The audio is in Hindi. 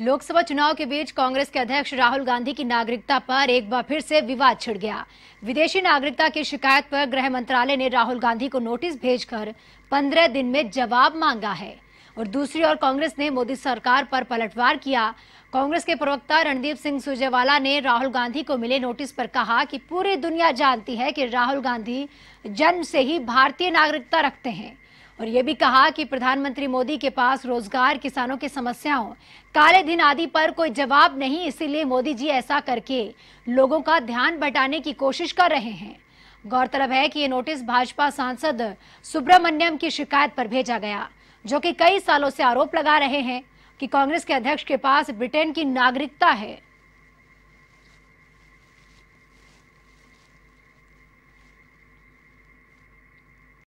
लोकसभा चुनाव के बीच कांग्रेस के अध्यक्ष राहुल गांधी की नागरिकता पर एक बार फिर से विवाद छिड़ गया। विदेशी नागरिकता की शिकायत पर गृह मंत्रालय ने राहुल गांधी को नोटिस भेजकर 15 दिन में जवाब मांगा है। और दूसरी ओर कांग्रेस ने मोदी सरकार पर पलटवार किया। कांग्रेस के प्रवक्ता रणदीप सिंह सुरजेवला ने राहुल गांधी को मिले नोटिस पर कहा कि पूरी दुनिया जानती है कि राहुल गांधी जन्म से ही भारतीय नागरिकता रखते हैं। और ये भी कहा कि प्रधानमंत्री मोदी के पास रोजगार, किसानों की समस्याओं, काले धन आदि पर कोई जवाब नहीं, इसीलिए मोदी जी ऐसा करके लोगों का ध्यान बटाने की कोशिश कर रहे हैं। गौरतलब है कि ये नोटिस भाजपा सांसद सुब्रह्मण्यम की शिकायत पर भेजा गया, जो कि कई सालों से आरोप लगा रहे हैं कि कांग्रेस के अध्यक्ष के पास ब्रिटेन की नागरिकता है।